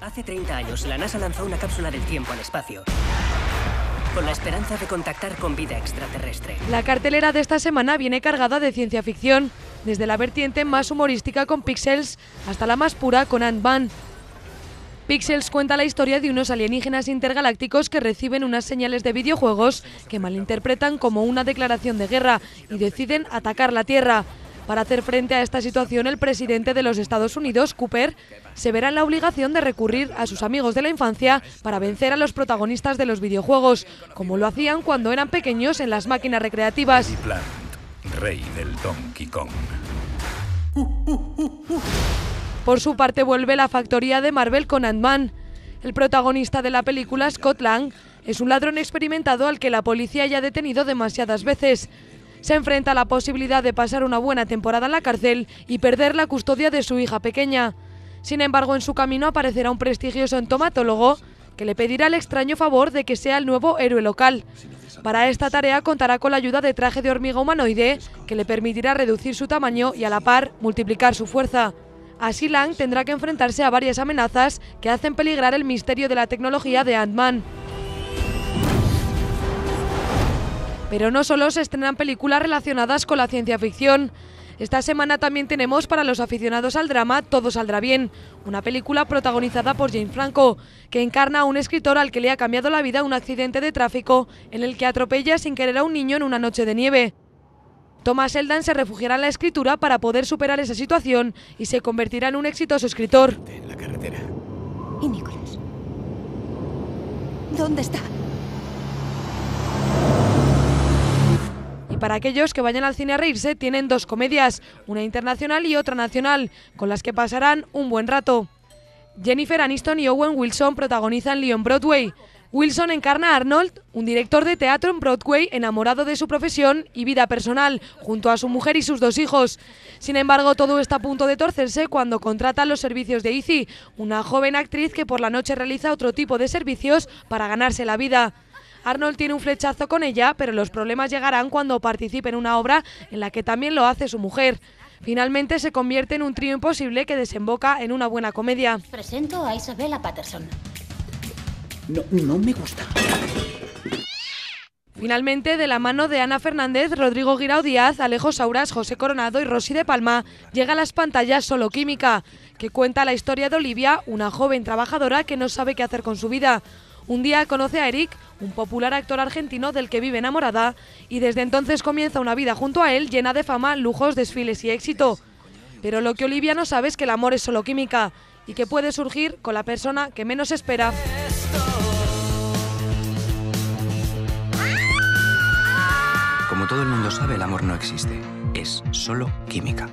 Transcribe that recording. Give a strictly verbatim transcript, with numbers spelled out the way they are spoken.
Hace treinta años, la NASA lanzó una cápsula del tiempo al espacio, con la esperanza de contactar con vida extraterrestre. La cartelera de esta semana viene cargada de ciencia ficción, desde la vertiente más humorística con Pixels hasta la más pura con Ant-Man. Pixels cuenta la historia de unos alienígenas intergalácticos que reciben unas señales de videojuegos que malinterpretan como una declaración de guerra y deciden atacar la Tierra. Para hacer frente a esta situación, el presidente de los Estados Unidos, Cooper, se verá en la obligación de recurrir a sus amigos de la infancia para vencer a los protagonistas de los videojuegos, como lo hacían cuando eran pequeños en las máquinas recreativas. Plant, rey del Donkey Kong. Uh, uh, uh, uh. Por su parte, vuelve la factoría de Marvel con Ant-Man. El protagonista de la película, Scott Lang, es un ladrón experimentado al que la policía ya ha detenido demasiadas veces. Se enfrenta a la posibilidad de pasar una buena temporada en la cárcel y perder la custodia de su hija pequeña. Sin embargo, en su camino aparecerá un prestigioso entomatólogo que le pedirá el extraño favor de que sea el nuevo héroe local. Para esta tarea contará con la ayuda de traje de hormiga humanoide, que le permitirá reducir su tamaño y a la par multiplicar su fuerza. Así, Lang tendrá que enfrentarse a varias amenazas que hacen peligrar el misterio de la tecnología de Ant-Man. Pero no solo se estrenan películas relacionadas con la ciencia ficción. Esta semana también tenemos para los aficionados al drama Todo saldrá bien, una película protagonizada por James Franco, que encarna a un escritor al que le ha cambiado la vida un accidente de tráfico en el que atropella sin querer a un niño en una noche de nieve. Thomas Eldan se refugiará en la escritura para poder superar esa situación y se convertirá en un exitoso escritor. En la carretera. ¿Y Nicolás? ¿Dónde está? Y para aquellos que vayan al cine a reírse, tienen dos comedias, una internacional y otra nacional, con las que pasarán un buen rato. Jennifer Aniston y Owen Wilson protagonizan Lío en Broadway. Wilson encarna a Arnold, un director de teatro en Broadway enamorado de su profesión y vida personal, junto a su mujer y sus dos hijos. Sin embargo, todo está a punto de torcerse cuando contrata los servicios de Izzy, una joven actriz que por la noche realiza otro tipo de servicios para ganarse la vida. Arnold tiene un flechazo con ella, pero los problemas llegarán cuando participe en una obra en la que también lo hace su mujer. Finalmente se convierte en un trío imposible que desemboca en una buena comedia. Presento a Isabela Patterson. No, no me gusta. Finalmente, de la mano de Ana Fernández, Rodrigo Guirao Díaz, Alejo Sauras, José Coronado y Rosy de Palma, llega a las pantallas Solo Química, que cuenta la historia de Olivia, una joven trabajadora que no sabe qué hacer con su vida. Un día conoce a Eric, un popular actor argentino del que vive enamorada, y desde entonces comienza una vida junto a él llena de fama, lujos, desfiles y éxito. Pero lo que Olivia no sabe es que el amor es solo química y que puede surgir con la persona que menos espera. Como todo el mundo sabe, el amor no existe, es solo química.